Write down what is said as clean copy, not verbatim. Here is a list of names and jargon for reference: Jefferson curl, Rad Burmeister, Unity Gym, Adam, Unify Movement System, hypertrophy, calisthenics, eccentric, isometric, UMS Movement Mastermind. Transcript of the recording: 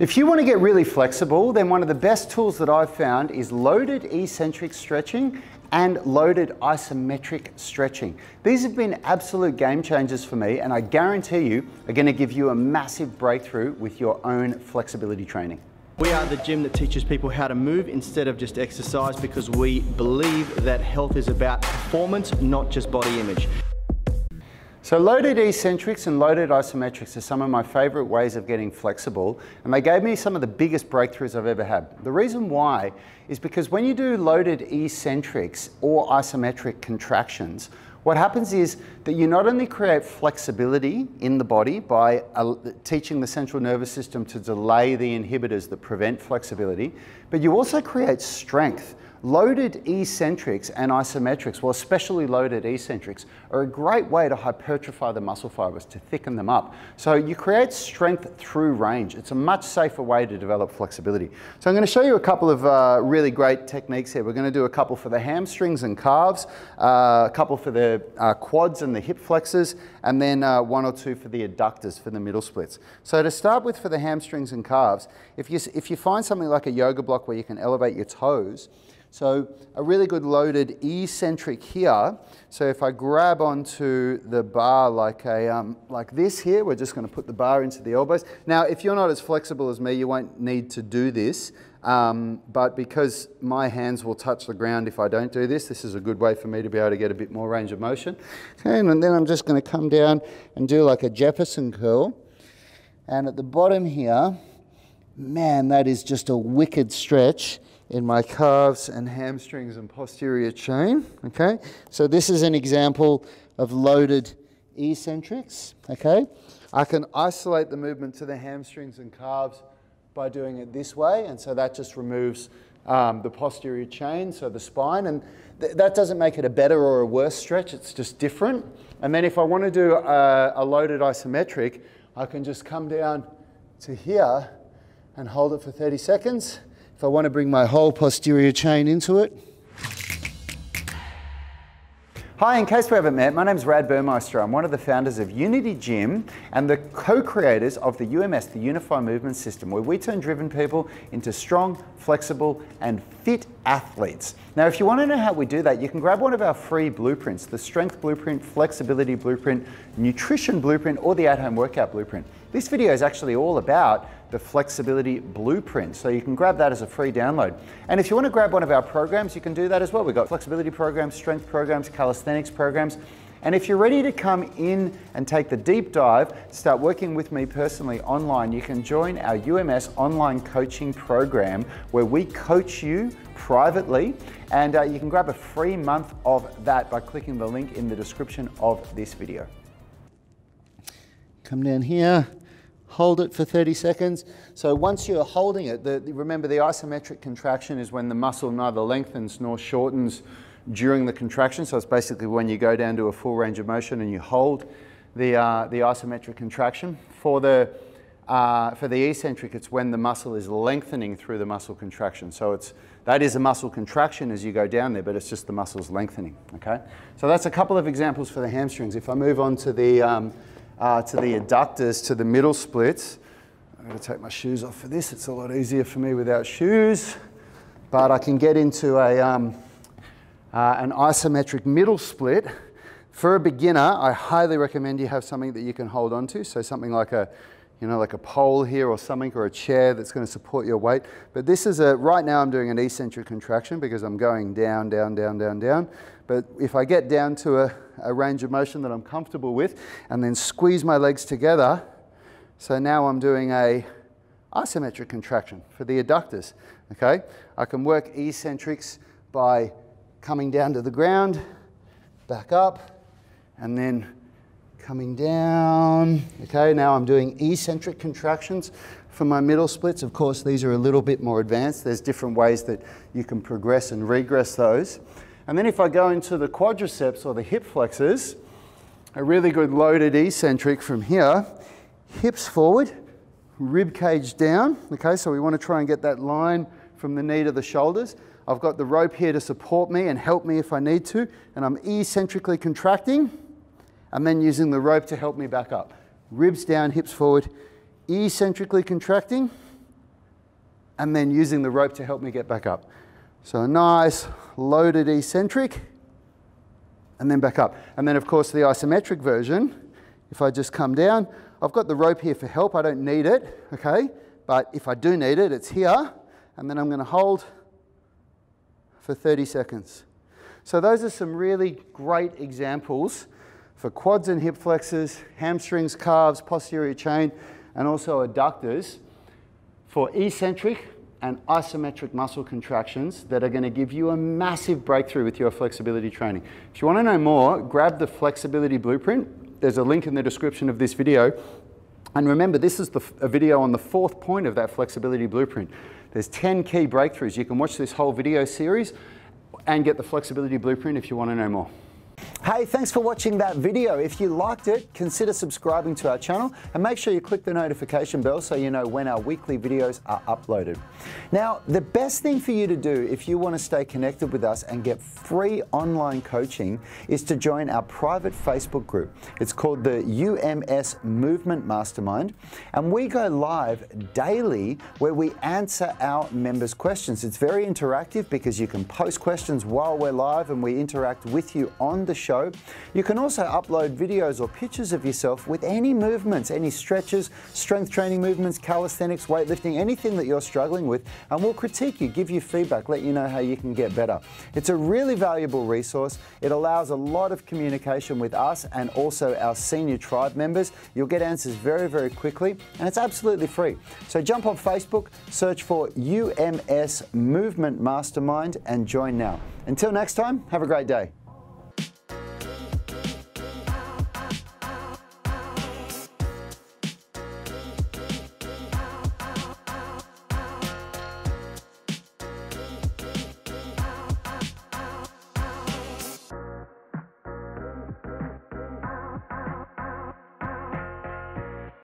If you want to get really flexible, then one of the best tools that I've found is loaded eccentric stretching and loaded isometric stretching. These have been absolute game changers for me, and I guarantee you are going to give you a massive breakthrough with your own flexibility training. We are the gym that teaches people how to move instead of just exercise, because we believe that health is about performance, not just body image. So loaded eccentrics and loaded isometrics are some of my favorite ways of getting flexible, and they gave me some of the biggest breakthroughs I've ever had. The reason why is because when you do loaded eccentrics or isometric contractions, what happens is that you not only create flexibility in the body by teaching the central nervous system to delay the inhibitors that prevent flexibility, but you also create strength. Loaded eccentrics and isometrics, well, especially loaded eccentrics, are a great way to hypertrophy the muscle fibers, to thicken them up. So you create strength through range. It's a much safer way to develop flexibility. So I'm going to show you a couple of really great techniques here. We're going to do a couple for the hamstrings and calves, a couple for the quads and the hip flexors, and then one or two for the adductors, for the middle splits. So to start with, for the hamstrings and calves, if you find something like a yoga block where you can elevate your toes, so a really good loaded eccentric here. So if I grab onto the bar like this here, we're just going to put the bar into the elbows. Now, if you're not as flexible as me, you won't need to do this. But because my hands will touch the ground if I don't do this, this is a good way for me to be able to get a bit more range of motion. And then I'm just going to come down and do like a Jefferson curl. And at the bottom here, man, that is just a wicked stretch in my calves and hamstrings and posterior chain, okay? So this is an example of loaded eccentrics, okay? I can isolate the movement to the hamstrings and calves by doing it this way, and so that just removes the posterior chain, so the spine, and that doesn't make it a better or a worse stretch, it's just different. And then if I want to do a loaded isometric, I can just come down to here and hold it for 30 seconds. If I want to bring my whole posterior chain into it. Hi, in case we haven't met, my name's Rad Burmeister. I'm one of the founders of Unity Gym and the co-creators of the UMS, the Unify Movement System, where we turn driven people into strong, flexible, and fit athletes. Now, if you want to know how we do that, you can grab one of our free blueprints, the Strength Blueprint, Flexibility Blueprint, Nutrition Blueprint, or the At-Home Workout Blueprint. This video is actually all about the flexibility blueprint. So you can grab that as a free download. And if you want to grab one of our programs, you can do that as well. We've got flexibility programs, strength programs, calisthenics programs. And if you're ready to come in and take the deep dive, start working with me personally online, you can join our UMS online coaching program where we coach you privately. And you can grab a free month of that by clicking the link in the description of this video. Come down here. Hold it for 30 seconds. So once you're holding it, remember the isometric contraction is when the muscle neither lengthens nor shortens during the contraction. So it's basically when you go down to a full range of motion and you hold the isometric contraction. For the eccentric, it's when the muscle is lengthening through the muscle contraction. So that is a muscle contraction as you go down there, but it's just the muscle's lengthening, okay? So that's a couple of examples for the hamstrings. If I move on to the adductors, to the middle splits. I'm going to take my shoes off for this. It's a lot easier for me without shoes. But I can get into an isometric middle split. For a beginner, I highly recommend you have something that you can hold on to. So something like a pole here or something, or a chair that's going to support your weight. But this is right now I'm doing an eccentric contraction because I'm going down, down, down, down, down. But if I get down to a range of motion that I'm comfortable with and then squeeze my legs together, so now I'm doing an isometric contraction for the adductors, okay? I can work eccentrics by coming down to the ground, back up, and then coming down. Okay, now I'm doing eccentric contractions for my middle splits. Of course, these are a little bit more advanced. There's different ways that you can progress and regress those. And then if I go into the quadriceps or the hip flexors, a really good loaded eccentric from here, hips forward, rib cage down. Okay, so we want to try and get that line from the knee to the shoulders. I've got the rope here to support me and help me if I need to, and I'm eccentrically contracting, and then using the rope to help me back up. Ribs down, hips forward, eccentrically contracting, and then using the rope to help me get back up. So a nice loaded eccentric and then back up. And then of course the isometric version, if I just come down, I've got the rope here for help, I don't need it, okay? But if I do need it, it's here, and then I'm gonna hold for 30 seconds. So those are some really great examples for quads and hip flexors, hamstrings, calves, posterior chain, and also adductors for eccentric and isometric muscle contractions that are going to give you a massive breakthrough with your flexibility training. If you want to know more, grab the flexibility blueprint. There's a link in the description of this video. And remember, this is a video on the fourth point of that flexibility blueprint. There's 10 key breakthroughs. You can watch this whole video series and get the flexibility blueprint if you want to know more. Hey, thanks for watching that video. If you liked it, consider subscribing to our channel and make sure you click the notification bell so you know when our weekly videos are uploaded. Now, the best thing for you to do if you want to stay connected with us and get free online coaching is to join our private Facebook group. It's called the UMS Movement Mastermind, and we go live daily where we answer our members' questions. It's very interactive because you can post questions while we're live and we interact with you on the show. You can also upload videos or pictures of yourself with any movements, any stretches, strength training movements, calisthenics, weightlifting, anything that you're struggling with, and we'll critique you, give you feedback, let you know how you can get better. It's a really valuable resource. It allows a lot of communication with us and also our senior tribe members. You'll get answers very, very quickly, and it's absolutely free. So jump on Facebook, search for UMS Movement Mastermind, and join now. Until next time, have a great day.